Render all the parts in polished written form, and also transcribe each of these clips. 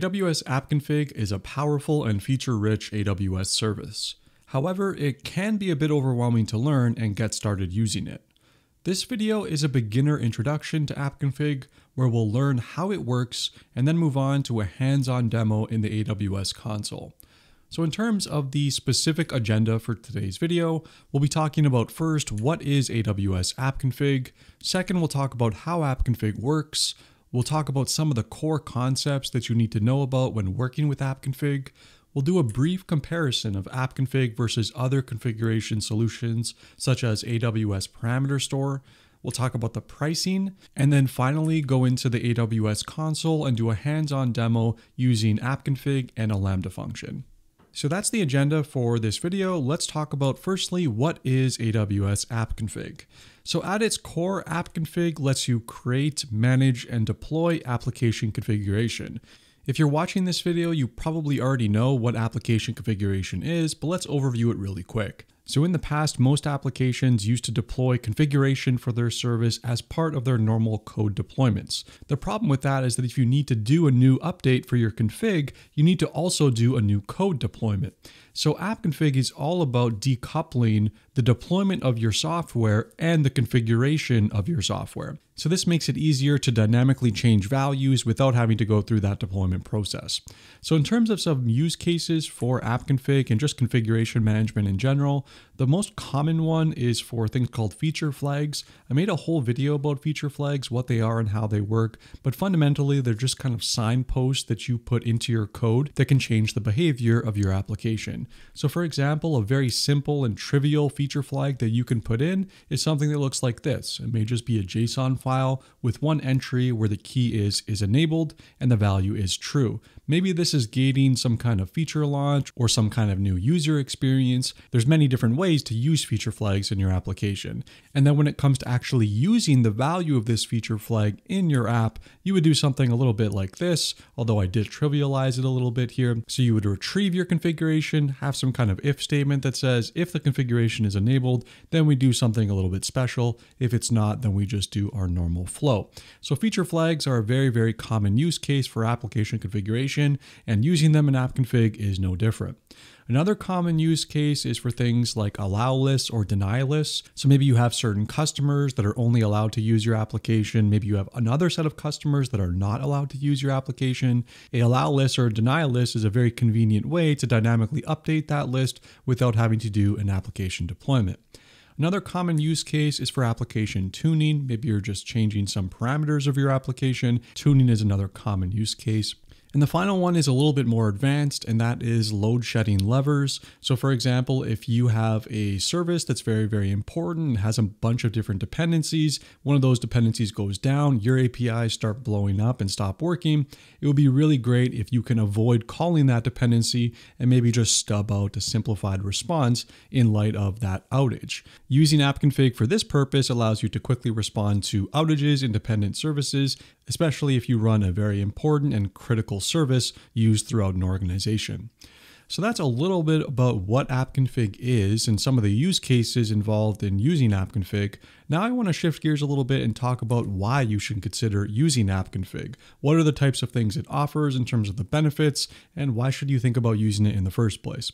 AWS AppConfig is a powerful and feature-rich AWS service. However, it can be a bit overwhelming to learn and get started using it. This video is a beginner introduction to AppConfig, where we'll learn how it works and then move on to a hands-on demo in the AWS console. So in terms of the specific agenda for today's video, we'll be talking about first, what is AWS AppConfig? Second, we'll talk about how AppConfig works. We'll talk about some of the core concepts that you need to know about when working with AppConfig. We'll do a brief comparison of AppConfig versus other configuration solutions, such as AWS Parameter Store. We'll talk about the pricing, and then finally go into the AWS console and do a hands-on demo using AppConfig and a Lambda function. So that's the agenda for this video. Let's talk about firstly, what is AWS AppConfig? So at its core, AppConfig lets you create, manage, and deploy application configuration. If you're watching this video, you probably already know what application configuration is, but let's overview it really quick. So in the past, most applications used to deploy configuration for their service as part of their normal code deployments. The problem with that is that if you need to do a new update for your config, you need to also do a new code deployment. So AppConfig is all about decoupling the deployment of your software and the configuration of your software. So this makes it easier to dynamically change values without having to go through that deployment process. So in terms of some use cases for AppConfig and just configuration management in general, the most common one is for things called feature flags. I made a whole video about feature flags, what they are and how they work, but fundamentally they're just kind of signposts that you put into your code that can change the behavior of your application. So for example, a very simple and trivial feature flag that you can put in is something that looks like this. It may just be a JSON file with one entry where the key is enabled and the value is true. Maybe this is gating some kind of feature launch or some kind of new user experience. There's many different ways to use feature flags in your application. And then when it comes to actually using the value of this feature flag in your app, you would do something a little bit like this, although I did trivialize it a little bit here. So you would retrieve your configuration, have some kind of if statement that says, if the configuration is enabled, then we do something a little bit special. If it's not, then we just do our normal flow. So feature flags are a very, very common use case for application configuration, and using them in AppConfig is no different. Another common use case is for things like allow lists or deny lists. So maybe you have certain customers that are only allowed to use your application. Maybe you have another set of customers that are not allowed to use your application. A allow list or deny list is a very convenient way to dynamically update that list without having to do an application deployment. Another common use case is for application tuning. Maybe you're just changing some parameters of your application. Tuning is another common use case. And the final one is a little bit more advanced, and that is load shedding levers. So for example, if you have a service that's very, very important and has a bunch of different dependencies, one of those dependencies goes down, your APIs start blowing up and stop working. It would be really great if you can avoid calling that dependency and maybe just stub out a simplified response in light of that outage. Using AppConfig for this purpose allows you to quickly respond to outages in dependent services, especially if you run a very important and critical service used throughout an organization. So that's a little bit about what AppConfig is and some of the use cases involved in using AppConfig. Now I want to shift gears a little bit and talk about why you should consider using AppConfig. What are the types of things it offers in terms of the benefits, and why should you think about using it in the first place?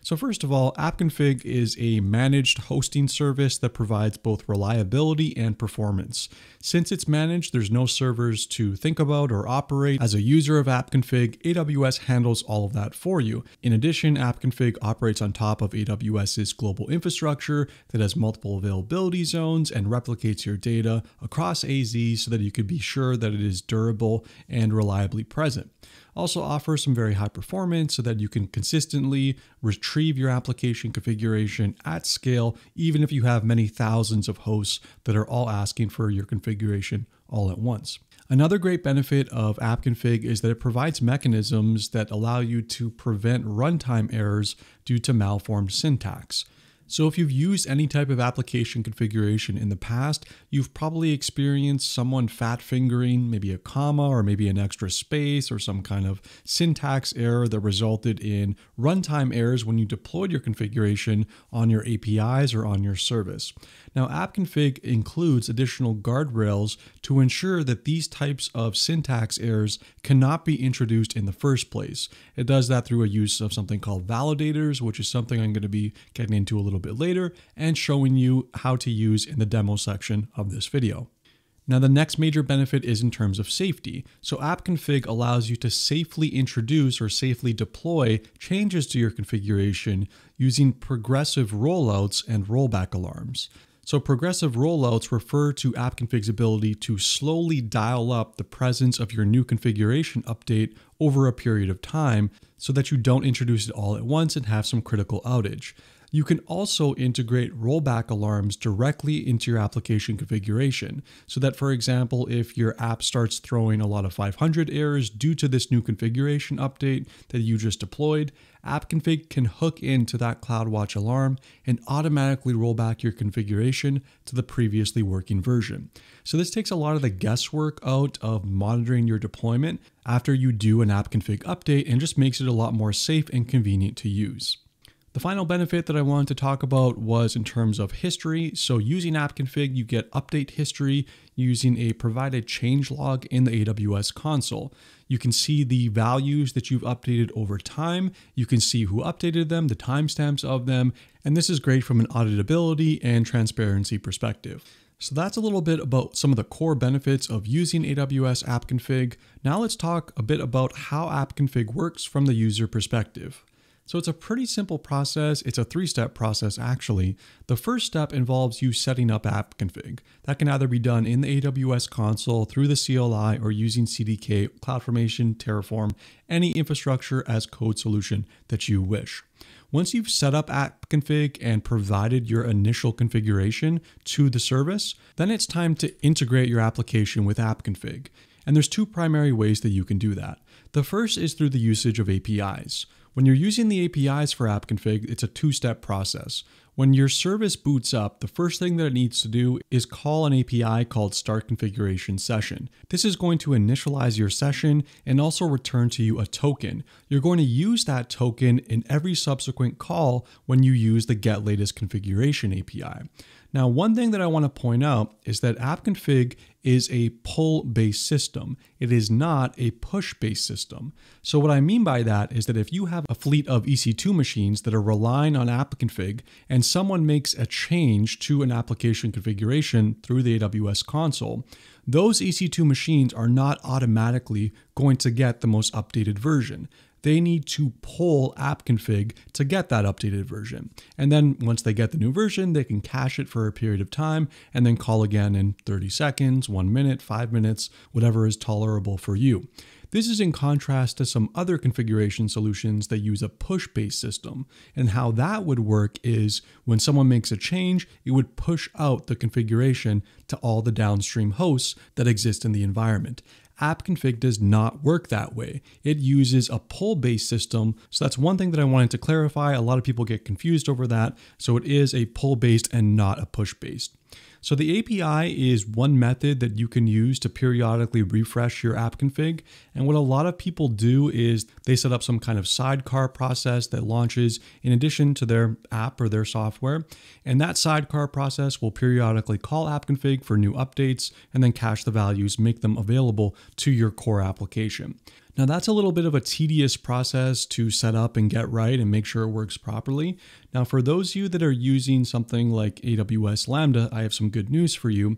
So first of all, AppConfig is a managed hosting service that provides both reliability and performance. Since it's managed, there's no servers to think about or operate. As a user of AppConfig, AWS handles all of that for you. In addition, AppConfig operates on top of AWS's global infrastructure that has multiple availability zones and replicates your data across AZ so that you can be sure that it is durable and reliably present. Also offers some very high performance so that you can consistently retrieve your application configuration at scale, even if you have many thousands of hosts that are all asking for your configuration all at once. Another great benefit of AppConfig is that it provides mechanisms that allow you to prevent runtime errors due to malformed syntax. So if you've used any type of application configuration in the past, you've probably experienced someone fat fingering maybe a comma or maybe an extra space or some kind of syntax error that resulted in runtime errors when you deployed your configuration on your APIs or on your service. Now, AppConfig includes additional guardrails to ensure that these types of syntax errors cannot be introduced in the first place. It does that through a use of something called validators, which is something I'm going to be getting into a little bit later and showing you how to use in the demo section of this video. Now, the next major benefit is in terms of safety. So AppConfig allows you to safely introduce or safely deploy changes to your configuration using progressive rollouts and rollback alarms. So progressive rollouts refer to AppConfig's ability to slowly dial up the presence of your new configuration update over a period of time so that you don't introduce it all at once and have some critical outage. You can also integrate rollback alarms directly into your application configuration so that, for example, if your app starts throwing a lot of 500 errors due to this new configuration update that you just deployed, AppConfig can hook into that CloudWatch alarm and automatically roll back your configuration to the previously working version. So this takes a lot of the guesswork out of monitoring your deployment after you do an AppConfig update and just makes it a lot more safe and convenient to use. The final benefit that I wanted to talk about was in terms of history. So using AppConfig, you get update history using a provided changelog in the AWS console. You can see the values that you've updated over time. You can see who updated them, the timestamps of them, and this is great from an auditability and transparency perspective. So that's a little bit about some of the core benefits of using AWS AppConfig. Now let's talk a bit about how AppConfig works from the user perspective. So it's a pretty simple process. It's a three-step process, actually. The first step involves you setting up AppConfig. That can either be done in the AWS console through the CLI or using CDK, CloudFormation, Terraform, any infrastructure as code solution that you wish. Once you've set up AppConfig and provided your initial configuration to the service, then it's time to integrate your application with AppConfig. And there's two primary ways that you can do that. The first is through the usage of APIs. When you're using the APIs for AppConfig, it's a two-step process. When your service boots up, the first thing that it needs to do is call an API called Start Configuration Session. This is going to initialize your session and also return to you a token. You're going to use that token in every subsequent call when you use the Get Latest Configuration API. Now, one thing that I want to point out is that AppConfig is a pull-based system. It is not a push-based system. So what I mean by that is that if you have a fleet of EC2 machines that are relying on AppConfig and someone makes a change to an application configuration through the AWS console, those EC2 machines are not automatically going to get the most updated version. They need to pull AppConfig to get that updated version. And then once they get the new version, they can cache it for a period of time and then call again in 30 seconds, 1 minute, 5 minutes, whatever is tolerable for you. This is in contrast to some other configuration solutions that use a push-based system. And how that would work is when someone makes a change, it would push out the configuration to all the downstream hosts that exist in the environment. AppConfig does not work that way. It uses a pull-based system. So that's one thing that I wanted to clarify. A lot of people get confused over that. So it is a pull-based and not a push-based. So the API is one method that you can use to periodically refresh your AppConfig. And what a lot of people do is they set up some kind of sidecar process that launches in addition to their app or their software. And that sidecar process will periodically call AppConfig for new updates and then cache the values, make them available to your core application. Now that's a little bit of a tedious process to set up and get right and make sure it works properly. Now for those of you that are using something like AWS Lambda, I have some good news for you.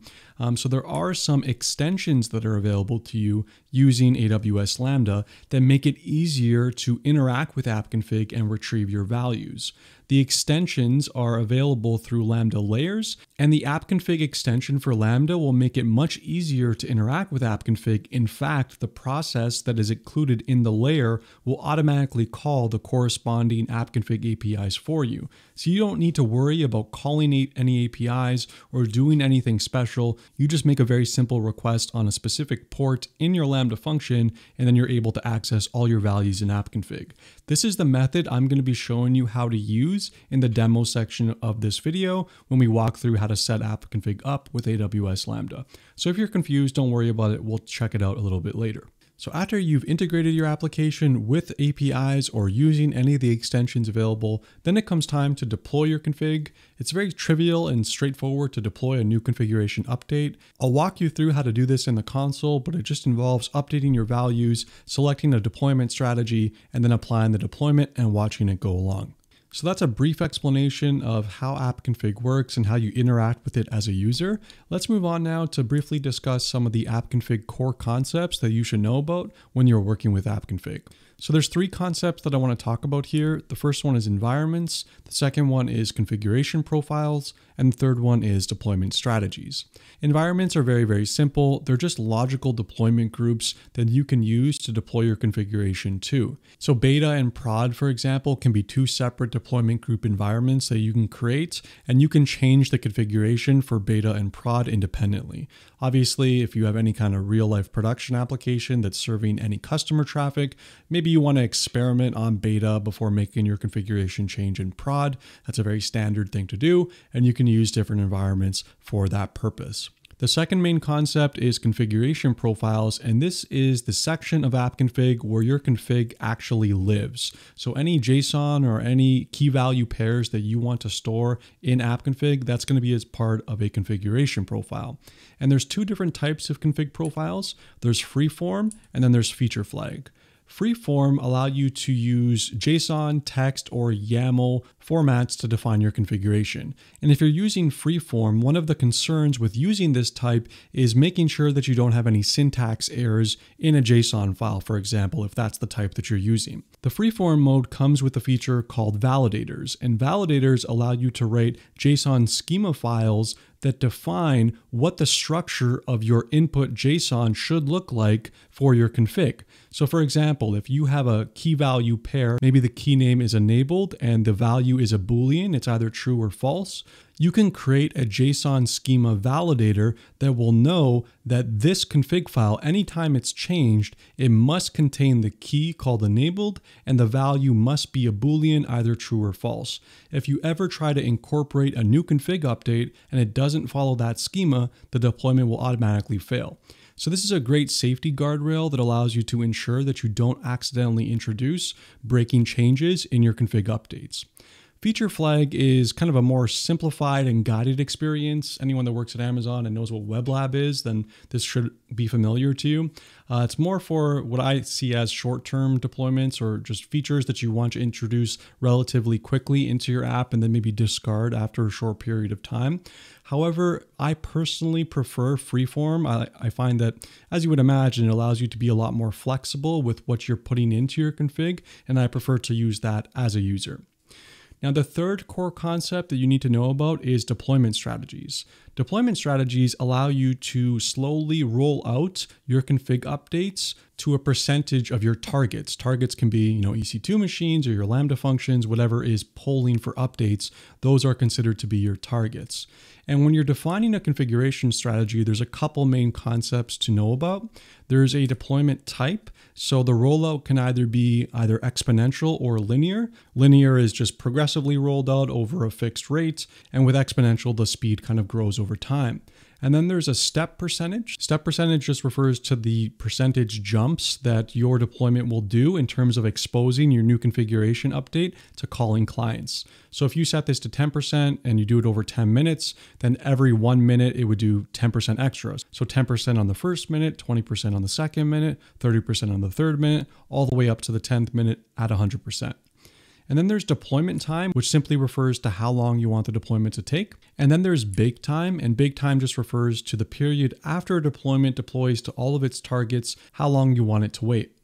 So there are some extensions that are available to you using AWS Lambda that make it easier to interact with AppConfig and retrieve your values. The extensions are available through Lambda layers, and the AppConfig extension for Lambda will make it much easier to interact with AppConfig. In fact, the process that is included in the layer will automatically call the corresponding AppConfig APIs for you. you. So you don't need to worry about calling any APIs or doing anything special. You just make a very simple request on a specific port in your Lambda function, and then you're able to access all your values in AppConfig. This is the method I'm going to be showing you how to use in the demo section of this video when we walk through how to set AppConfig up with AWS Lambda. So if you're confused, don't worry about it. We'll check it out a little bit later. So after you've integrated your application with APIs or using any of the extensions available, then it comes time to deploy your config. It's very trivial and straightforward to deploy a new configuration update. I'll walk you through how to do this in the console, but it just involves updating your values, selecting a deployment strategy, and then applying the deployment and watching it go along. So that's a brief explanation of how AppConfig works and how you interact with it as a user. Let's move on now to briefly discuss some of the AppConfig core concepts that you should know about when you're working with AppConfig. So there's three concepts that I want to talk about here. The first one is environments, the second one is configuration profiles, and the third one is deployment strategies. Environments are very, very simple. They're just logical deployment groups that you can use to deploy your configuration to. So beta and prod, for example, can be two separate deployment group environments that you can create, and you can change the configuration for beta and prod independently. Obviously, if you have any kind of real life production application that's serving any customer traffic, maybe you want to experiment on beta before making your configuration change in prod. That's a very standard thing to do, and you can use different environments for that purpose. The second main concept is configuration profiles, and this is the section of AppConfig where your config actually lives. So any JSON or any key value pairs that you want to store in AppConfig, that's going to be as part of a configuration profile. And there's two different types of config profiles. There's freeform, and then there's feature flag. Freeform allow you to use JSON, text, or YAML formats to define your configuration. And if you're using freeform, one of the concerns with using this type is making sure that you don't have any syntax errors in a JSON file, for example, if that's the type that you're using. The freeform mode comes with a feature called validators, and validators allow you to write JSON schema files that define what the structure of your input JSON should look like for your config. So for example, if you have a key value pair, maybe the key name is enabled and the value is a Boolean, it's either true or false, you can create a JSON schema validator that will know that this config file, anytime it's changed, it must contain the key called enabled and the value must be a Boolean, either true or false. If you ever try to incorporate a new config update and it doesn't follow that schema, the deployment will automatically fail. So this is a great safety guardrail that allows you to ensure that you don't accidentally introduce breaking changes in your config updates. Feature flag is kind of a more simplified and guided experience. Anyone that works at Amazon and knows what Web Lab is, then this should be familiar to you. It's more for what I see as short-term deployments or just features that you want to introduce relatively quickly into your app and then maybe discard after a short period of time. However, I personally prefer freeform. I find that, as you would imagine, it allows you to be a lot more flexible with what you're putting into your config, and I prefer to use that as a user. Now, the third core concept that you need to know about is deployment strategies. Deployment strategies allow you to slowly roll out your config updates to a percentage of your targets. Targets can be, EC2 machines or your Lambda functions, whatever is polling for updates. Those are considered to be your targets. And when you're defining a configuration strategy, there's a couple main concepts to know about. There's a deployment type. So the rollout can either be exponential or linear. Linear is just progressively rolled out over a fixed rate. And with exponential, the speed kind of grows over time. And then there's a step percentage. Step percentage just refers to the percentage jumps that your deployment will do in terms of exposing your new configuration update to calling clients. So if you set this to 10% and you do it over 10 minutes, then every 1 minute it would do 10% extra. So 10% on the first minute, 20% on the second minute, 30% on the third minute, all the way up to the 10th minute at 100%. And then there's deployment time, which simply refers to how long you want the deployment to take. And then there's bake time, and bake time just refers to the period after a deployment deploys to all of its targets, how long you want it to wait.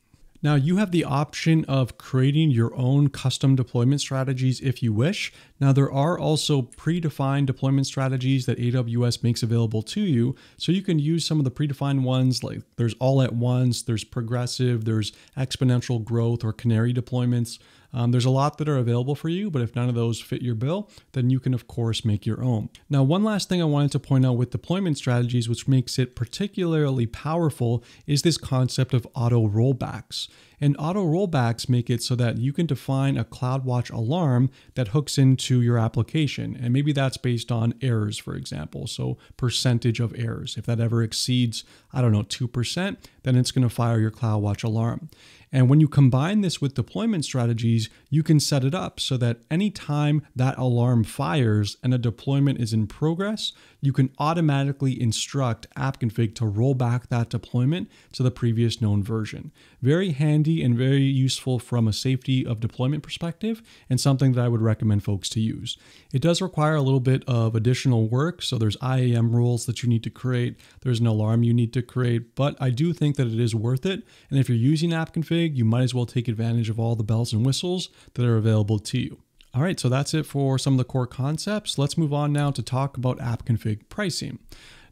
Now, you have the option of creating your own custom deployment strategies if you wish. Now, there are also predefined deployment strategies that AWS makes available to you. So you can use some of the predefined ones, like there's all at once, there's progressive, there's exponential growth or canary deployments. There's a lot that are available for you, but if none of those fit your bill, then you can of course make your own. Now, one last thing I wanted to point out with deployment strategies, which makes it particularly powerful, is this concept of auto rollbacks. And auto rollbacks make it so that you can define a CloudWatch alarm that hooks into your application. And maybe that's based on errors, for example. So percentage of errors. If that ever exceeds, I don't know, 2%, then it's going to fire your CloudWatch alarm. And when you combine this with deployment strategies, you can set it up so that anytime that alarm fires and a deployment is in progress, you can automatically instruct AppConfig to roll back that deployment to the previous known version. Very handy and very useful from a safety of deployment perspective, and something that I would recommend folks to use. It does require a little bit of additional work. So there's IAM rules that you need to create. There's an alarm you need to create, but I do think that it is worth it. And if you're using AppConfig, you might as well take advantage of all the bells and whistles that are available to you. All right, so that's it for some of the core concepts. Let's move on now to talk about AppConfig pricing.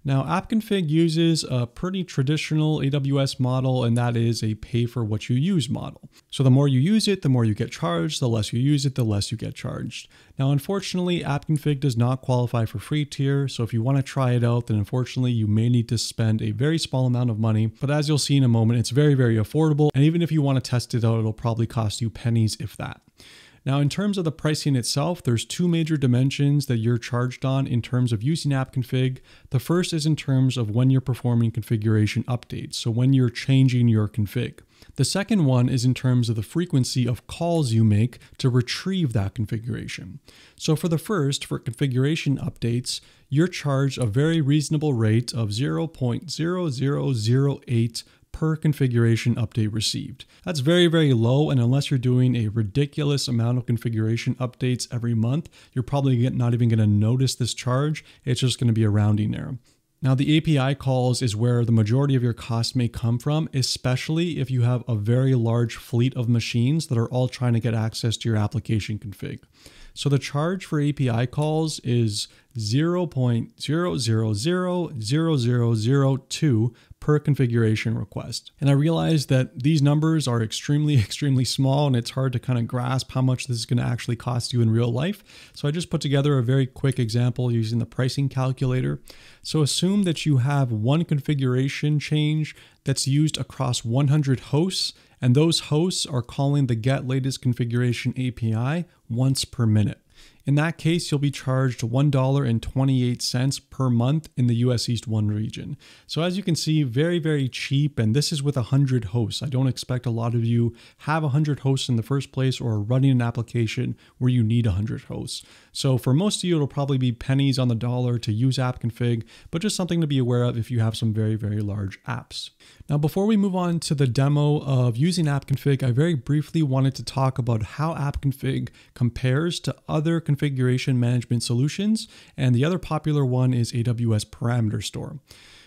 Now, AppConfig uses a pretty traditional AWS model, and that is a pay for what you use model. So the more you use it, the more you get charged. The less you use it, the less you get charged. Now, unfortunately, AppConfig does not qualify for free tier. So if you want to try it out, then unfortunately, you may need to spend a very small amount of money. But as you'll see in a moment, it's very, very affordable. And even if you want to test it out, it'll probably cost you pennies, if that. Now, in terms of the pricing itself, there's two major dimensions that you're charged on in terms of using AppConfig. The first is in terms of when you're performing configuration updates, so when you're changing your config. The second one is in terms of the frequency of calls you make to retrieve that configuration. So for the first, for configuration updates, you're charged a very reasonable rate of 0.0008 per configuration update received. That's very, very low. And unless you're doing a ridiculous amount of configuration updates every month, you're probably not even going to notice this charge. It's just going to be a rounding error. Now, the API calls is where the majority of your costs may come from, especially if you have a very large fleet of machines that are all trying to get access to your application config. So the charge for API calls is 0.000002 per configuration request. And I realize that these numbers are extremely, extremely small, and it's hard to kind of grasp how much this is going to actually cost you in real life. So I just put together a very quick example using the pricing calculator. So assume that you have one configuration change that's used across 100 hosts, and those hosts are calling the get latest configuration API once per minute. In that case, you'll be charged $1.28 per month in the US East 1 region. So as you can see, very, very cheap. And this is with 100 hosts. I don't expect a lot of you have 100 hosts in the first place or are running an application where you need 100 hosts. So for most of you, it'll probably be pennies on the dollar to use AppConfig, but just something to be aware of if you have some very, very large apps. Now, before we move on to the demo of using AppConfig, I very briefly wanted to talk about how AppConfig compares to other configuration management solutions. And the other popular one is AWS Parameter Store.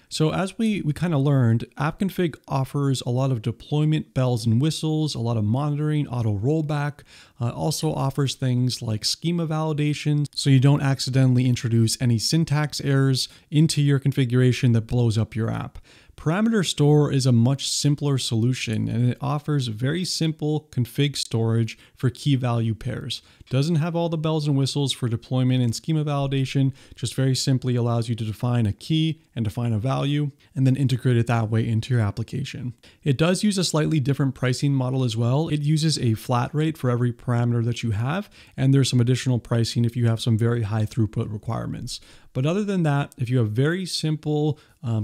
So as we kind of learned, AppConfig offers a lot of deployment bells and whistles, a lot of monitoring, auto rollback, also offers things like schema validation, so you don't accidentally introduce any syntax errors into your configuration that blows up your app. Parameter Store is a much simpler solution, and it offers very simple config storage for key value pairs. Doesn't have all the bells and whistles for deployment and schema validation, just very simply allows you to define a key and define a value and then integrate it that way into your application. It does use a slightly different pricing model as well. It uses a flat rate for every parameter that you have, and there's some additional pricing if you have some very high throughput requirements. But other than that, if you have very simple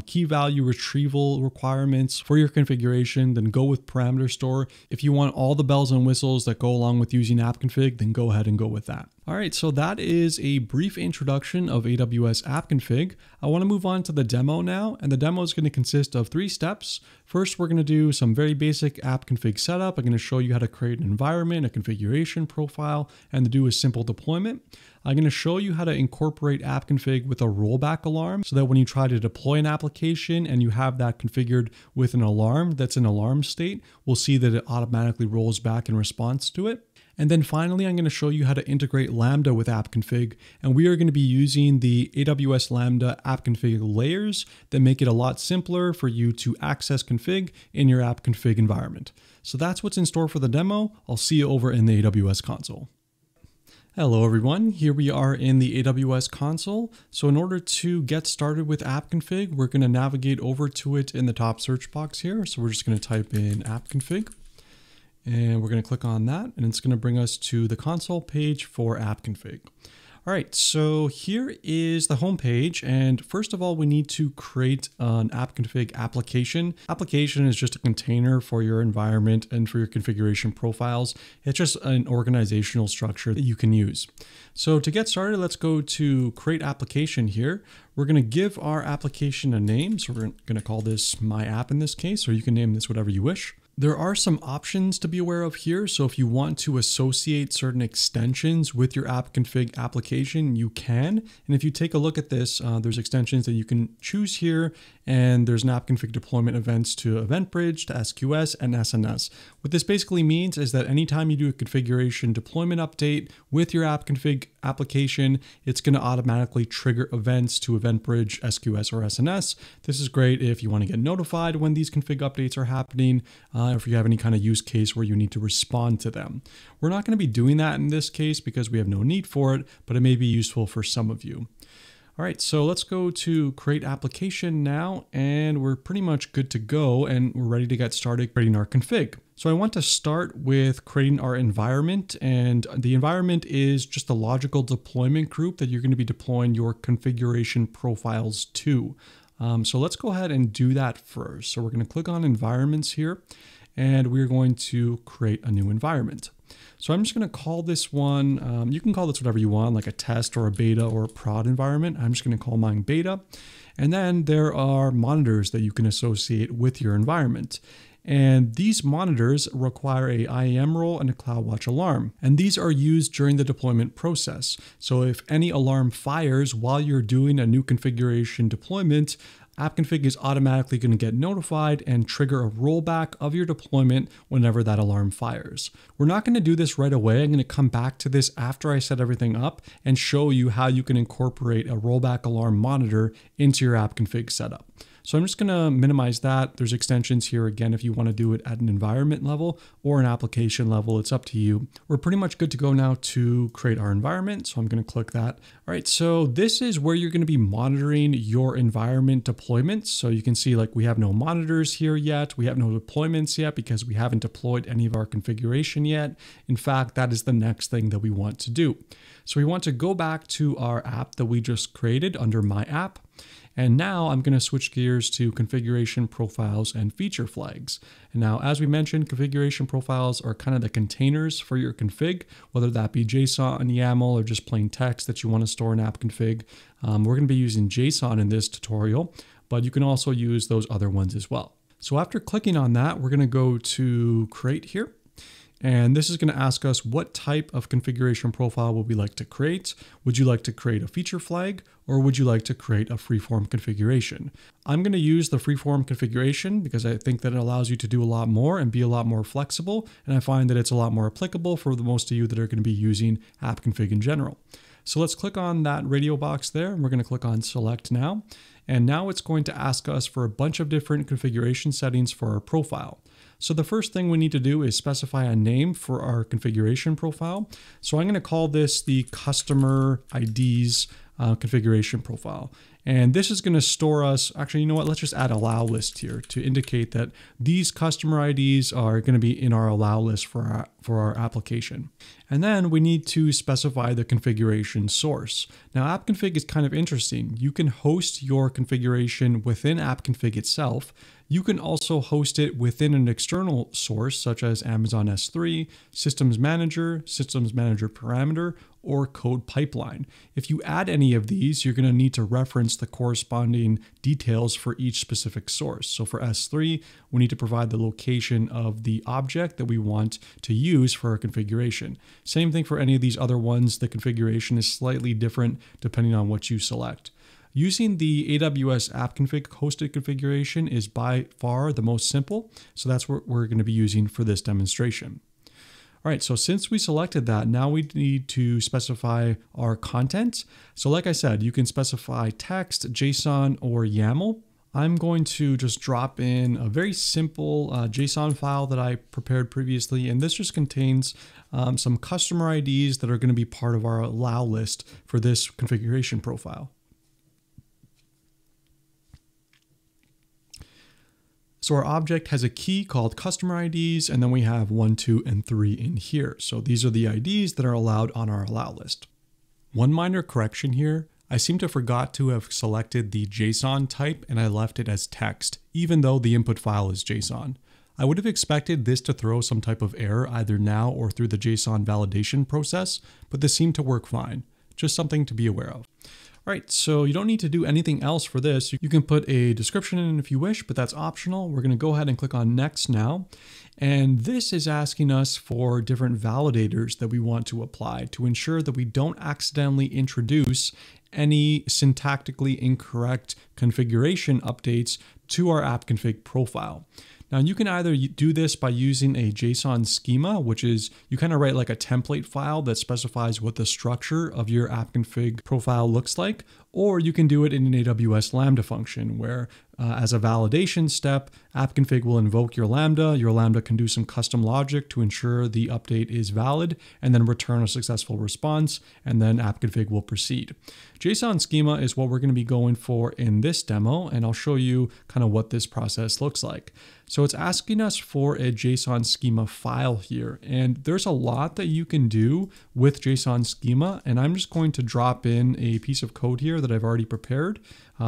key value retrieval requirements for your configuration, then go with Parameter Store. If you want all the bells and whistles that go along with using AppConfig, then go ahead and go with that. All right, so that is a brief introduction of AWS AppConfig. I want to move on to the demo now, and the demo is going to consist of 3 steps. First, we're going to do some very basic AppConfig setup. I'm going to show you how to create an environment, a configuration profile, and to do a simple deployment. I'm going to show you how to incorporate AppConfig with a rollback alarm so that when you try to deploy an application and you have that configured with an alarm that's in alarm state, we'll see that it automatically rolls back in response to it. And then finally, I'm going to show you how to integrate Lambda with AppConfig. And we are going to be using the AWS Lambda AppConfig layers that make it a lot simpler for you to access config in your AppConfig environment. So that's what's in store for the demo. I'll see you over in the AWS console. Hello everyone, here we are in the AWS console. So in order to get started with AppConfig, we're going to navigate over to it in the top search box here. So we're just going to type in AppConfig and we're going to click on that and it's going to bring us to the console page for AppConfig. All right, so here is the home page. And first of all, we need to create an AppConfig application. Application is just a container for your environment and for your configuration profiles. It's just an organizational structure that you can use. So to get started, let's go to create application here. We're going to give our application a name. So we're going to call this my app in this case, or you can name this whatever you wish. There are some options to be aware of here. So if you want to associate certain extensions with your AppConfig application, you can. And if you take a look at this, there's extensions that you can choose here. And there's an AppConfig deployment events to EventBridge, to SQS, and SNS. What this basically means is that anytime you do a configuration deployment update with your AppConfig application, it's going to automatically trigger events to EventBridge, SQS, or SNS. This is great if you want to get notified when these config updates are happening, if you have any kind of use case where you need to respond to them. We're not going to be doing that in this case because we have no need for it, but it may be useful for some of you. All right, so let's go to create application now, and we're pretty much good to go, and we're ready to get started creating our config. So I want to start with creating our environment, and the environment is just the logical deployment group that you're going to be deploying your configuration profiles to. So let's go ahead and do that first. So we're going to click on environments here, and we're going to create a new environment. So I'm just going to call this one, you can call this whatever you want, like a test or a beta or a prod environment. I'm just going to call mine beta. And then there are monitors that you can associate with your environment. And these monitors require a IAM role and a CloudWatch alarm. And these are used during the deployment process. So if any alarm fires while you're doing a new configuration deployment, AppConfig is automatically going to get notified and trigger a rollback of your deployment whenever that alarm fires. We're not going to do this right away. I'm going to come back to this after I set everything up and show you how you can incorporate a rollback alarm monitor into your AppConfig setup. So I'm just going to minimize that. There's extensions here again if you want to do it at an environment level or an application level, it's up to you. We're pretty much good to go now to create our environment. So I'm going to click that. All right, so this is where you're going to be monitoring your environment deployments. So you can see like we have no monitors here yet. We have no deployments yet because we haven't deployed any of our configuration yet. In fact, that is the next thing that we want to do. So we want to go back to our app that we just created under My App. And now I'm going to switch gears to configuration profiles and feature flags. And now, as we mentioned, configuration profiles are kind of the containers for your config, whether that be JSON, YAML, or just plain text that you want to store in AppConfig. We're going to be using JSON in this tutorial, but you can also use those other ones as well. So after clicking on that, we're going to go to create here. And this is going to ask us what type of configuration profile would we like to create? Would you like to create a feature flag or would you like to create a freeform configuration? I'm going to use the freeform configuration because I think that it allows you to do a lot more and be a lot more flexible. And I find that it's a lot more applicable for the most of you that are going to be using AppConfig in general. So let's click on that radio box there. And we're going to click on select now. And now it's going to ask us for a bunch of different configuration settings for our profile. So the first thing we need to do is specify a name for our configuration profile. So I'm going to call this the customer IDs configuration profile. And this is going to store us, actually, you know what, let's just add allow list here to indicate that these customer IDs are going to be in our allow list for our application. And then we need to specify the configuration source. Now AppConfig is kind of interesting. You can host your configuration within AppConfig itself. You can also host it within an external source, such as Amazon S3, Systems Manager Parameter, or CodePipeline. If you add any of these, you're going to need to reference the corresponding details for each specific source. So for S3, we need to provide the location of the object that we want to use for our configuration. Same thing for any of these other ones. The configuration is slightly different depending on what you select. Using the AWS AppConfig hosted configuration is by far the most simple. So that's what we're going to be using for this demonstration. All right, so since we selected that, now we need to specify our content. So like I said, you can specify text, JSON, or YAML. I'm going to just drop in a very simple JSON file that I prepared previously, and this just contains some customer IDs that are going to be part of our allow list for this configuration profile. So our object has a key called customer IDs, and then we have 1, 2, and 3 in here. So these are the IDs that are allowed on our allow list. One minor correction here. I seem to forgot to have selected the JSON type and I left it as text, even though the input file is JSON. I would have expected this to throw some type of error either now or through the JSON validation process, but this seemed to work fine. Just something to be aware of. All right, so you don't need to do anything else for this. You can put a description in if you wish, but that's optional. We're gonna go ahead and click on next now. And this is asking us for different validators that we want to apply to ensure that we don't accidentally introduce any syntactically incorrect configuration updates to our AppConfig profile. Now you can either do this by using a JSON schema, which is you kind of write like a template file that specifies what the structure of your AppConfig profile looks like, or you can do it in an AWS Lambda function where as a validation step, AppConfig will invoke your Lambda. Your Lambda can do some custom logic to ensure the update is valid and then return a successful response, and then AppConfig will proceed. JSON schema is what we're going to be going for in this demo, and I'll show you kind of what this process looks like. So it's asking us for a JSON schema file here, and there's a lot that you can do with JSON schema, and I'm just going to drop in a piece of code here that I've already prepared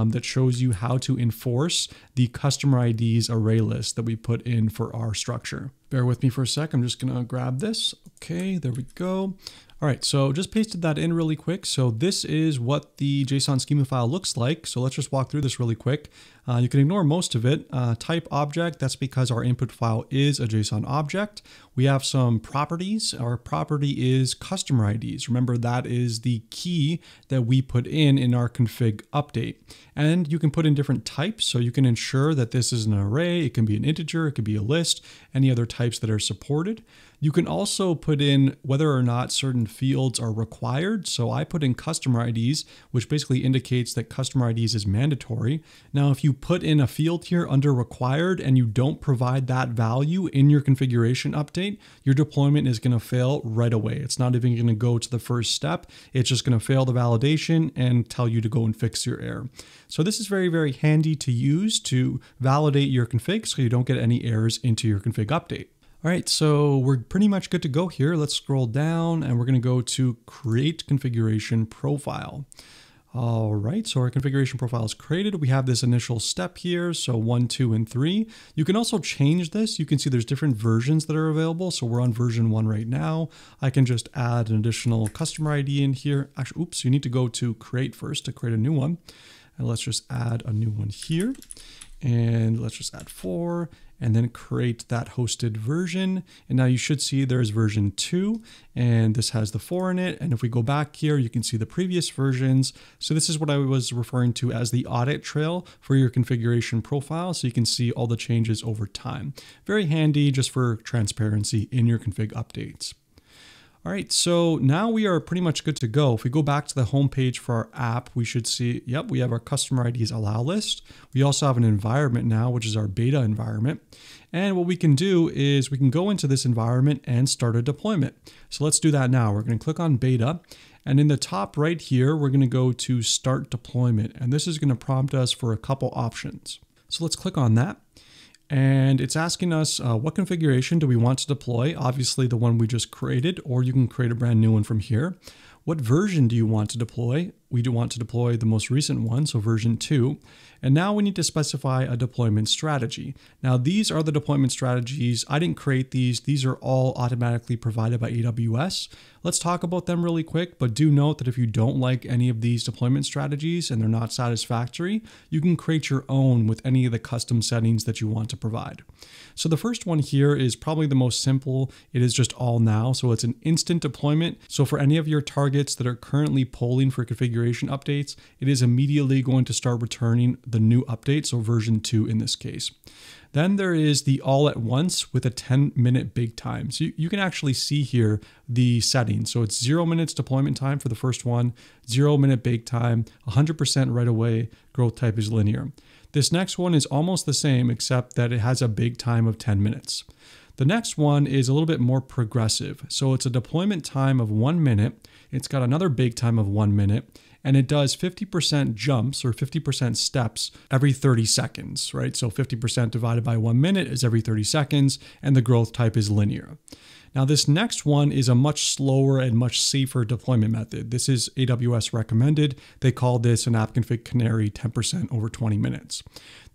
that shows you how to enforce the customer IDs array list that we put in for our structure. Bear with me for a sec, I'm just gonna grab this. Okay, there we go. All right, so just pasted that in really quick. So this is what the JSON schema file looks like. So let's just walk through this really quick. You can ignore most of it. Type object, that's because our input file is a JSON object. We have some properties. Our property is customer IDs. Remember, that is the key that we put in our config update. And you can put in different types. So you can ensure that this is an array. It can be an integer, it could be a list, any other types that are supported. You can also put in whether or not certain fields are required. So I put in customer IDs, which basically indicates that customer IDs is mandatory. Now, if you put in a field here under required and you don't provide that value in your configuration update, your deployment is gonna fail right away. It's not even gonna go to the first step. It's just gonna fail the validation and tell you to go and fix your error. So this is very, very handy to use to validate your config so you don't get any errors into your config update. All right, so we're pretty much good to go here. Let's scroll down and we're gonna go to create configuration profile. All right, so our configuration profile is created. We have this initial step here, so 1, 2, and 3. You can also change this. You can see there's different versions that are available. So we're on version 1 right now. I can just add an additional customer ID in here. Actually, oops, you need to go to create first to create a new one. And let's just add a new one here. And let's just add 4 and then create that hosted version. And now you should see there's version 2 and this has the 4 in it. And if we go back here, you can see the previous versions. So this is what I was referring to as the audit trail for your configuration profile. So you can see all the changes over time. Very handy just for transparency in your config updates. All right, so now we are pretty much good to go. If we go back to the homepage for our app, we should see, yep, we have our customer IDs allow list. We also have an environment now, which is our beta environment. And what we can do is we can go into this environment and start a deployment. So let's do that now. We're gonna click on beta. And in the top right here, we're gonna go to start deployment. And this is gonna prompt us for a couple options. So let's click on that. And it's asking us what configuration do we want to deploy? Obviously the one we just created, or you can create a brand new one from here. What version do you want to deploy? We do want to deploy the most recent one, so version 2. And now we need to specify a deployment strategy. Now these are the deployment strategies. I didn't create these. These are all automatically provided by AWS. Let's talk about them really quick, but do note that if you don't like any of these deployment strategies and they're not satisfactory, you can create your own with any of the custom settings that you want to provide. So the first one here is probably the most simple. It is just all now. So it's an instant deployment. So for any of your targets that are currently polling for configuration updates, it is immediately going to start returning the new update. So version 2 in this case. Then there is the all at once with a 10-minute big time. So you can actually see here the settings. So it's 0 minutes deployment time for the first one, 0-minute big time, 100% right away, growth type is linear. This next one is almost the same except that it has a big time of 10 minutes. The next one is a little bit more progressive. So it's a deployment time of 1 minute. It's got another big time of 1 minute. And it does 50% jumps or 50% steps every 30 seconds, right? So 50% divided by 1 minute is every 30 seconds, and the growth type is linear. Now this next one is a much slower and much safer deployment method. This is AWS recommended. They call this an AppConfig Canary 10% over 20 minutes.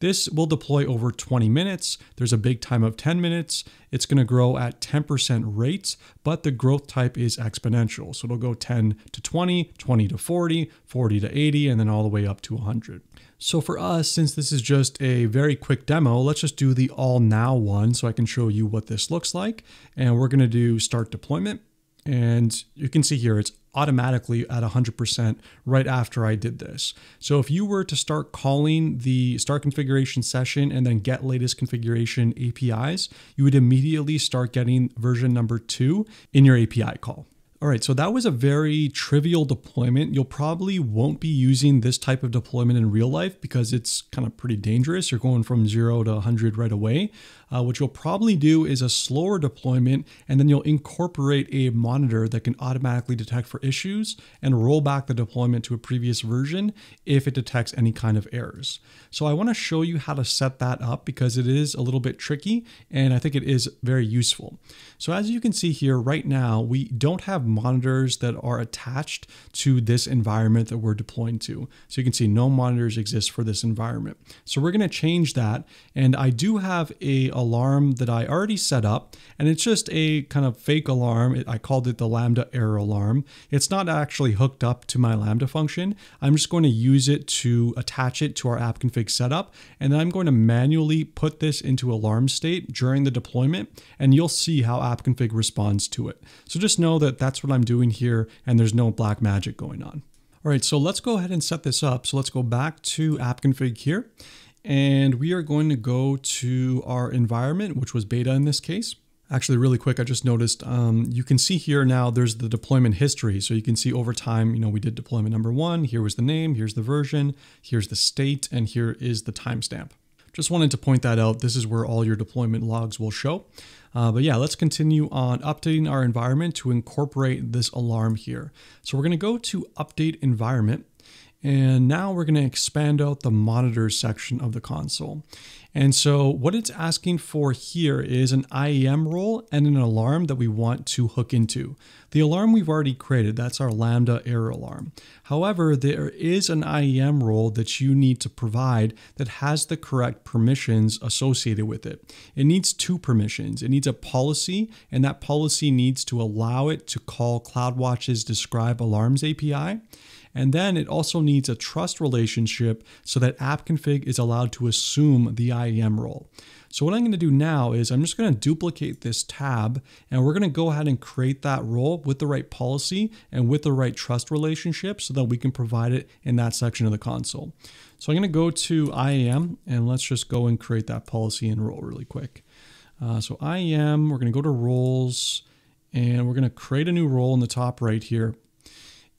This will deploy over 20 minutes. There's a big time of 10 minutes. It's gonna grow at 10% rates, but the growth type is exponential. So it'll go 10 to 20, 20 to 40, 40 to 80, and then all the way up to 100. So for us, since this is just a very quick demo, let's just do the all now one so I can show you what this looks like. And we're gonna do start deployment. And you can see here, it's automatically at 100% right after I did this. So if you were to start calling the start configuration session and then get latest configuration APIs, you would immediately start getting version 2 in your API call. All right, so that was a very trivial deployment. You'll probably won't be using this type of deployment in real life because it's kind of pretty dangerous. You're going from 0 to 100 right away. What you'll probably do is a slower deployment, and then you'll incorporate a monitor that can automatically detect for issues and roll back the deployment to a previous version if it detects any kind of errors. So I wanna show you how to set that up because it is a little bit tricky, and I think it is very useful. So as you can see here right now, we don't have monitors that are attached to this environment that we're deploying to. So you can see no monitors exist for this environment. So we're going to change that. And I do have an alarm that I already set up, and it's just a kind of fake alarm. I called it the Lambda error alarm. It's not actually hooked up to my Lambda function. I'm just going to use it to attach it to our AppConfig setup. And then I'm going to manually put this into alarm state during the deployment, and you'll see how AppConfig responds to it. So just know that that's what I'm doing here, and there's no black magic going on. All right, so let's go ahead and set this up. So let's go back to AppConfig here, and we are going to go to our environment, which was beta in this case. Actually, really quick, I just noticed you can see here now there's the deployment history. So you can see over time, you know, we did deployment 1, here was the name, here's the version, here's the state, and here is the timestamp. Just wanted to point that out. This is where all your deployment logs will show. But yeah, let's continue on updating our environment to incorporate this alarm here. So we're going to go to update environment. And now we're going to expand out the monitors section of the console. And so what it's asking for here is an IAM role and an alarm that we want to hook into. The alarm we've already created, that's our Lambda error alarm. However, there is an IAM role that you need to provide that has the correct permissions associated with it. It needs 2 permissions. It needs a policy, and that policy needs to allow it to call CloudWatch's Describe Alarms API. And then it also needs a trust relationship so that AppConfig is allowed to assume the IAM role. So what I'm going to do now is I'm just going to duplicate this tab, and we're going to go ahead and create that role with the right policy and with the right trust relationship so that we can provide it in that section of the console. So I'm going to go to IAM, and let's just go and create that policy and role really quick. So IAM, we're going to go to roles, and we're going to create a new role in the top right here.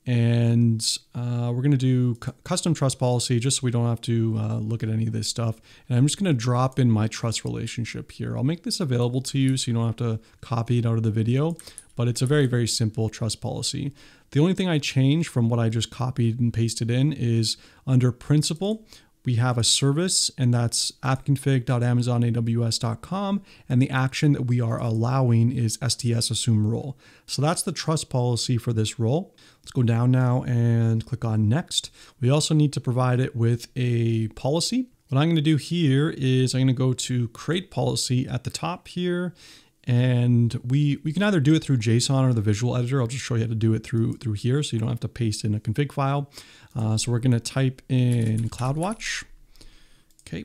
And we're going to do custom trust policy just so we don't have to look at any of this stuff. And I'm just going to drop in my trust relationship here. I'll make this available to you so you don't have to copy it out of the video, but it's a very, very simple trust policy. The only thing I changed from what I just copied and pasted in is under principal, we have a service, and that's appconfig.amazonaws.com. And the action that we are allowing is STS assume role. So that's the trust policy for this role. Let's go down now and click on next. We also need to provide it with a policy. What I'm going to do here is I'm going to go to create policy at the top here. And we can either do it through JSON or the visual editor. I'll just show you how to do it through here so you don't have to paste in a config file. So we're going to type in CloudWatch. Okay.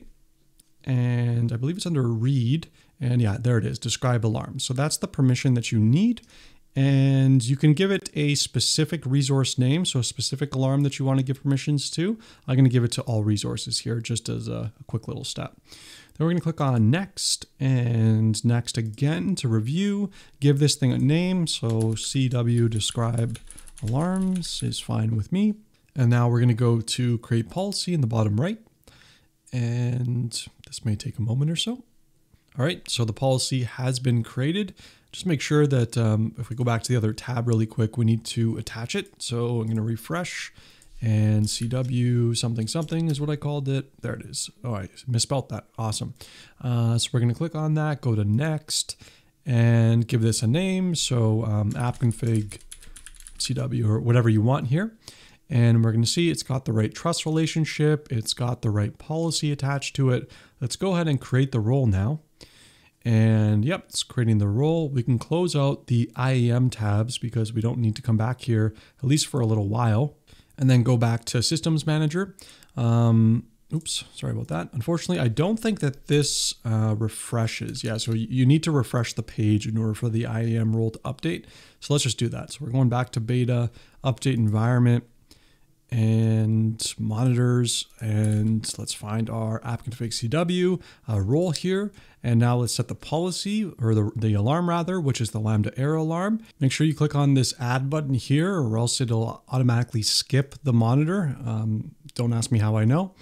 And I believe it's under read. And yeah, there it is, describe alarm. So that's the permission that you need. And you can give it a specific resource name, so a specific alarm that you want to give permissions to. I'm going to give it to all resources here just as a quick little step. Then we're going to click on next and next again to review. Give this thing a name, so CW describe alarms is fine with me. And now we're going to go to create policy in the bottom right. And this may take a moment or so. All right, so the policy has been created. Just make sure that if we go back to the other tab really quick, we need to attach it. So I'm going to refresh and CW something something is what I called it. There it is. Oh, I misspelled that. Awesome. So we're going to click on that, go to next and give this a name. So AppConfig CW or whatever you want here. And we're going to see it's got the right trust relationship. It's got the right policy attached to it. Let's go ahead and create the role now. And yep, it's creating the role. We can close out the IAM tabs because we don't need to come back here, at least for a little while, and then go back to Systems Manager. Oops, sorry about that. Unfortunately, I don't think that this refreshes. Yeah, so you need to refresh the page in order for the IAM role to update. So let's just do that. So we're going back to beta, update environment, and monitors, and let's find our AppConfig CW role here. And now let's set the policy or the alarm rather, which is the Lambda error alarm. Make sure you click on this add button here or else it'll automatically skip the monitor. Don't ask me how I know. All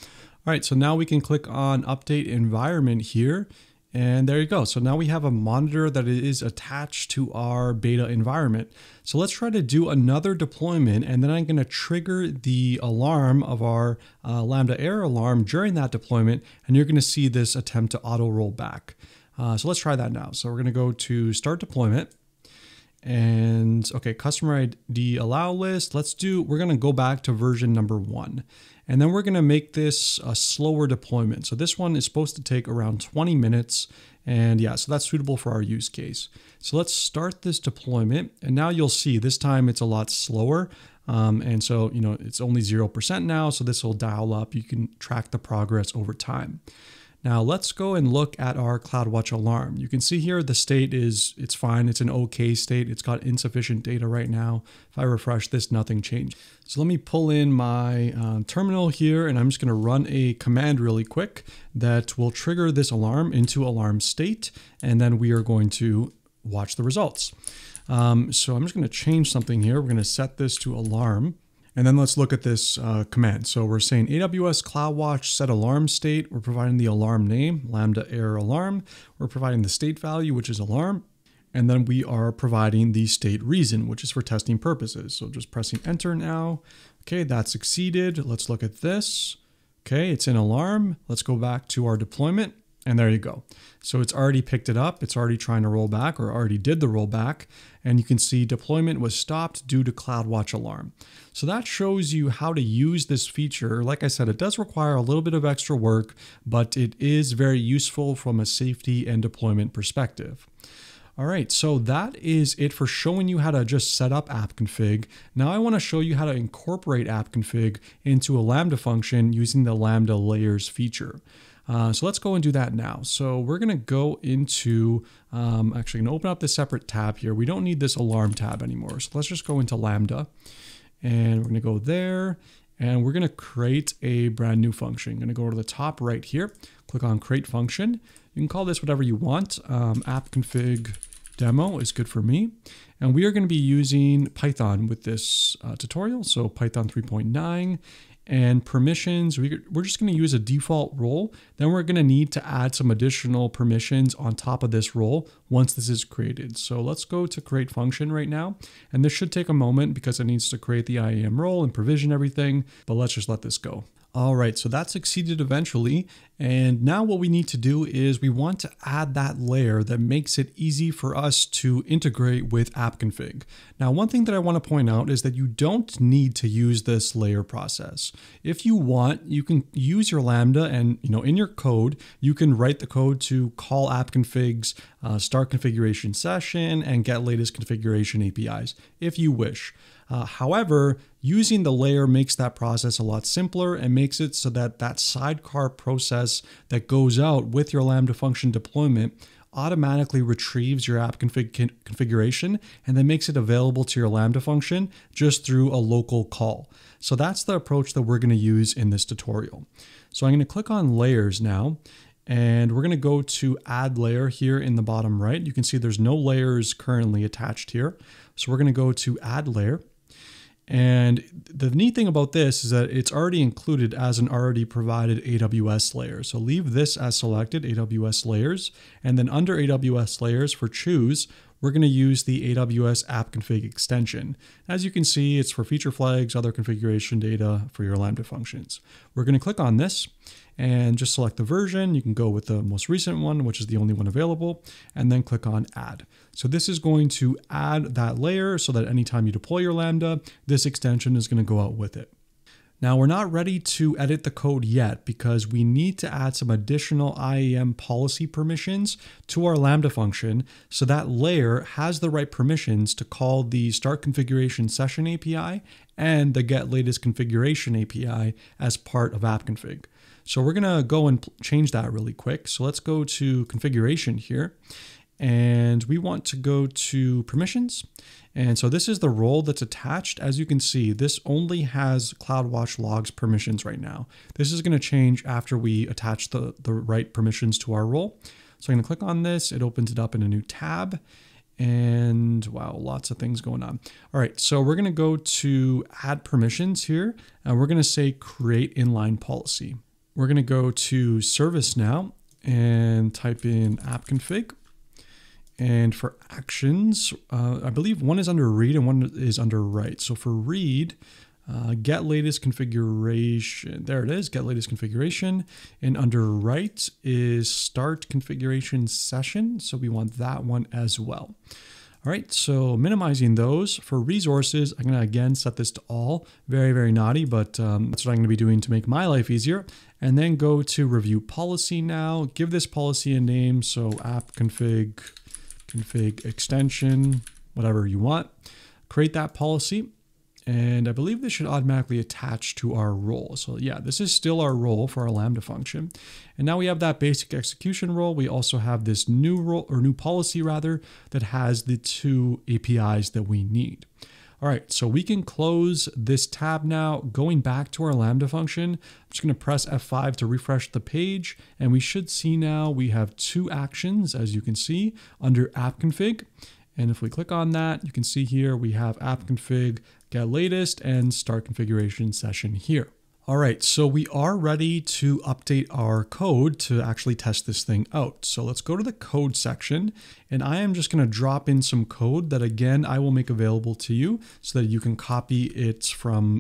right, so now we can click on update environment here. And there you go. So now we have a monitor that is attached to our beta environment. So let's try to do another deployment, and then I'm going to trigger the alarm of our Lambda error alarm during that deployment, and you're going to see this attempt to auto roll back. So let's try that now. So we're going to go to start deployment, and okay, customer ID allow list. We're going to go back to version number 1. And then we're going to make this a slower deployment. So this one is supposed to take around 20 minutes. And yeah, so that's suitable for our use case. So let's start this deployment. And now you'll see this time it's a lot slower. And so, you know, it's only 0% now. So this will dial up. You can track the progress over time. Now let's go and look at our CloudWatch alarm. You can see here the state is, it's fine. It's an okay state. It's got insufficient data right now. If I refresh this, nothing changed. So let me pull in my terminal here, and I'm just going to run a command really quick that will trigger this alarm into alarm state. And then we are going to watch the results. So I'm just going to change something here. We're going to set this to alarm. And then let's look at this command. So we're saying AWS CloudWatch set alarm state. We're providing the alarm name, Lambda error alarm. We're providing the state value, which is alarm. And then we are providing the state reason, which is for testing purposes. So just pressing enter now. Okay, that succeeded. Let's look at this. Okay, it's an alarm. Let's go back to our deployment. And there you go. So it's already picked it up. It's already trying to roll back or already did the rollback. And you can see deployment was stopped due to CloudWatch alarm. So that shows you how to use this feature. Like I said, it does require a little bit of extra work, but it is very useful from a safety and deployment perspective. All right, so that is it for showing you how to just set up AppConfig. Now I want to show you how to incorporate AppConfig into a Lambda function using the Lambda layers feature. So let's go and do that now. So we're going to go into, actually going to open up this separate tab here. We don't need this alarm tab anymore. So let's just go into Lambda, and we're going to go there, and we're going to create a brand new function. I'm going to go to the top right here, click on create function. You can call this whatever you want. AppConfig demo is good for me. And we are going to be using Python with this tutorial. So Python 3.9. And permissions, we're just going to use a default role. Then we're going to need to add some additional permissions on top of this role once this is created. So let's go to create function right now. And this should take a moment because it needs to create the IAM role and provision everything, but let's just let this go. All right, so that succeeded eventually. And now what we need to do is we want to add that layer that makes it easy for us to integrate with AppConfig. Now, one thing that I want to point out is that you don't need to use this layer process. If you want, you can use your Lambda and, you know, in your code, you can write the code to call AppConfig's start configuration session and get latest configuration APIs if you wish. However, using the layer makes that process a lot simpler and makes it so that sidecar process that goes out with your Lambda function deployment automatically retrieves your app configuration and then makes it available to your Lambda function just through a local call. So that's the approach that we're going to use in this tutorial. So I'm going to click on layers now, and we're going to go to add layer here in the bottom right. You can see there's no layers currently attached here. So we're going to go to add layer. And the neat thing about this is that it's already included as an already provided AWS layer. So leave this as selected, AWS layers, and then under AWS layers for choose, we're going to use the AWS AppConfig extension. As you can see, it's for feature flags, other configuration data for your Lambda functions. We're going to click on this and just select the version. You can go with the most recent one, which is the only one available, and then click on add. So this is going to add that layer so that anytime you deploy your Lambda, this extension is going to go out with it. Now we're not ready to edit the code yet because we need to add some additional IAM policy permissions to our Lambda function so that layer has the right permissions to call the Start Configuration Session API and the Get Latest Configuration API as part of AppConfig. So we're going to go and change that really quick. So let's go to configuration here. And we want to go to permissions. And so this is the role that's attached. As you can see, this only has CloudWatch logs permissions right now. This is going to change after we attach the right permissions to our role. So I'm going to click on this. It opens it up in a new tab. And wow, lots of things going on. All right, so we're going to go to add permissions here. And we're going to say create inline policy. We're going to go to service now and type in AppConfig. And for actions, I believe one is under read and one is under write. So for read, get latest configuration. There it is, get latest configuration. And under write is start configuration session. So we want that one as well. All right, so minimizing those. For resources, I'm gonna again set this to all. Very, very naughty, but that's what I'm gonna be doing to make my life easier. And then go to review policy now. Give this policy a name, so AppConfig. Config extension, whatever you want, create that policy. And I believe this should automatically attach to our role. So yeah, this is still our role for our Lambda function. And now we have that basic execution role. We also have this new role or new policy rather that has the two APIs that we need. All right, so we can close this tab now. Going back to our Lambda function, I'm just gonna press F5 to refresh the page, and we should see now we have two actions, as you can see, under AppConfig. And if we click on that, you can see here we have AppConfig, Get Latest, and Start Configuration Session here. All right, so we are ready to update our code to actually test this thing out. So let's go to the code section, and I am just gonna drop in some code that again, I will make available to you so that you can copy it from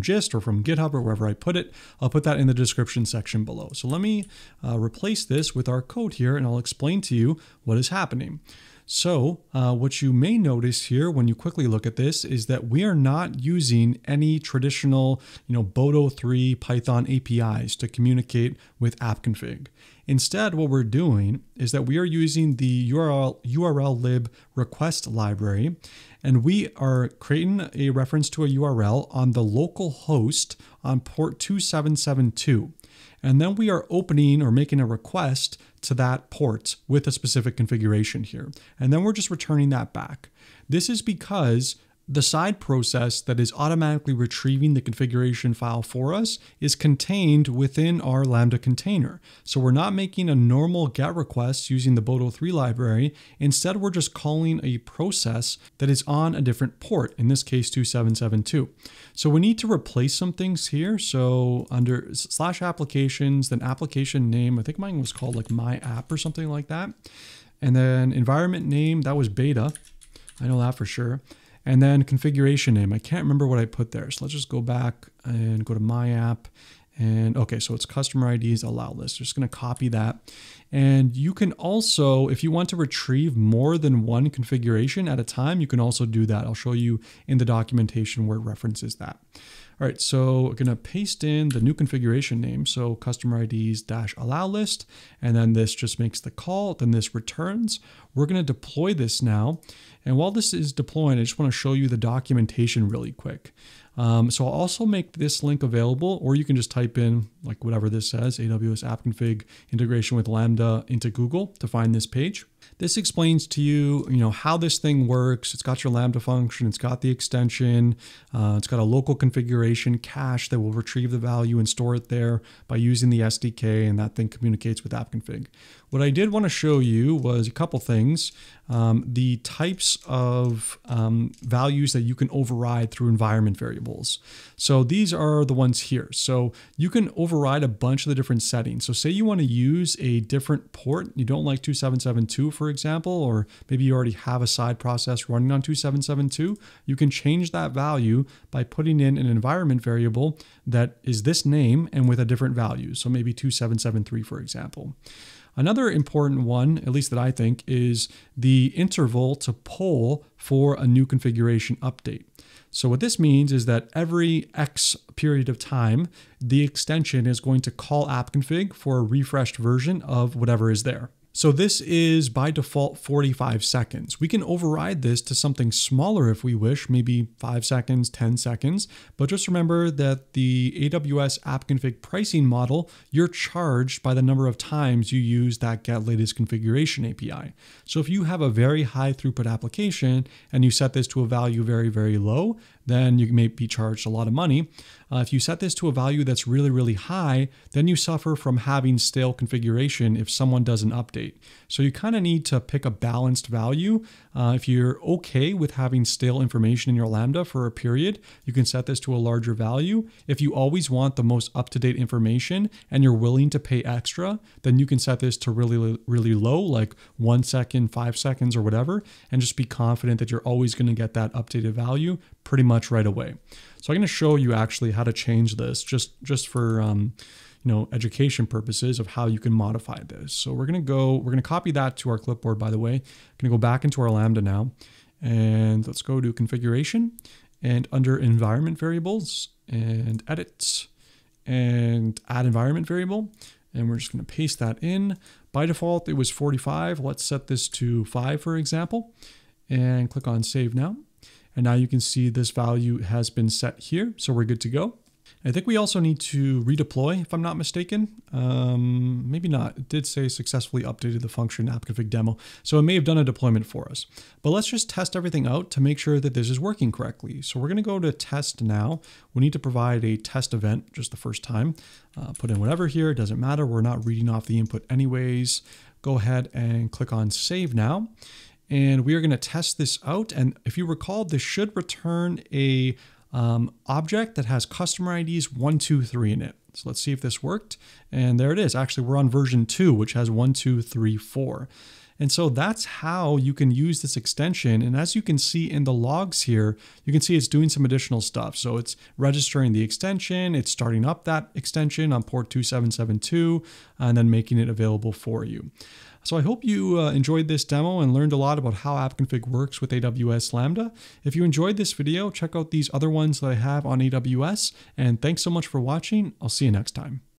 Gist or from GitHub or wherever I put it. I'll put that in the description section below. So let me replace this with our code here, and I'll explain to you what is happening. So what you may notice here when you quickly look at this is that we are not using any traditional, Boto3 Python APIs to communicate with AppConfig. Instead, what we're doing is that we are using the URL lib request library, and we are creating a reference to a URL on the local host on port 2772. And then we are opening or making a request to that port with a specific configuration here. And then we're just returning that back. This is because the side process that is automatically retrieving the configuration file for us is contained within our Lambda container. So we're not making a normal GET request using the Boto3 library. Instead, we're just calling a process that is on a different port, in this case, 2772. So we need to replace some things here. So under slash applications, then application name, I think mine was called like my app or something like that. And then environment name, that was beta. I know that for sure. And then configuration name, I can't remember what I put there. So let's just go back and go to my app. And okay, so it's customer IDs, allow list. Just gonna copy that. And you can also, if you want to retrieve more than one configuration at a time, you can also do that. I'll show you in the documentation where it references that. All right, so we're gonna paste in the new configuration name. So customer IDs dash allow list, and then this just makes the call, then this returns. We're gonna deploy this now. And while this is deploying, I just wanna show you the documentation really quick. So I'll also make this link available, or you can just type in like whatever this says, AWS AppConfig integration with Lambda into Google to find this page. This explains to you, how this thing works. It's got your Lambda function, it's got the extension, it's got a local configuration cache that will retrieve the value and store it there by using the SDK, and that thing communicates with AppConfig. What I did want to show you was a couple things. The types of values that you can override through environment variables. So these are the ones here. So you can override a bunch of the different settings. So say you want to use a different port, you don't like 2772, for example, or maybe you already have a side process running on 2772, you can change that value by putting in an environment variable that is this name and with a different value. So maybe 2773, for example. Another important one, at least that I think, is the interval to poll for a new configuration update. So what this means is that every X period of time, the extension is going to call AppConfig for a refreshed version of whatever is there. So this is by default 45 seconds. We can override this to something smaller if we wish, maybe 5 seconds, 10 seconds. But just remember that the AWS AppConfig pricing model, you're charged by the number of times you use that get latest configuration API. So if you have a very high throughput application and you set this to a value very, very low, then you may be charged a lot of money. If you set this to a value that's really, really high, then you suffer from having stale configuration if someone does an update. So you kind of need to pick a balanced value. If you're okay with having stale information in your Lambda for a period, you can set this to a larger value. If you always want the most up-to-date information and you're willing to pay extra, then you can set this to really, really low, like 1 second, 5 seconds, or whatever, and just be confident that you're always going to get that updated value pretty much right away. So I'm going to show you actually how to change this just for education purposes of how you can modify this. So we're going to copy that to our clipboard, by the way. I'm going to go back into our Lambda now, and let's go to configuration and under environment variables and edit and add environment variable. And we're just going to paste that in. By default, it was 45. Let's set this to 5, for example, and click on save now. And now you can see this value has been set here. So we're good to go. I think we also need to redeploy, if I'm not mistaken. Maybe not. It did say successfully updated the function AppConfig demo. So it may have done a deployment for us. But let's just test everything out to make sure that this is working correctly. So we're going to go to test now. We need to provide a test event just the first time. Put in whatever here. It doesn't matter. We're not reading off the input anyways. Go ahead and click on save now. And we are going to test this out. And if you recall, this should return a object that has customer IDs 1, 2, 3 in it. So let's see if this worked. And there it is. Actually, we're on version 2, which has 1, 2, 3, 4. And so that's how you can use this extension. And as you can see in the logs here, you can see it's doing some additional stuff. So it's registering the extension, it's starting up that extension on port 2772, and then making it available for you. So I hope you enjoyed this demo and learned a lot about how AppConfig works with AWS Lambda. If you enjoyed this video, check out these other ones that I have on AWS. And thanks so much for watching. I'll see you next time.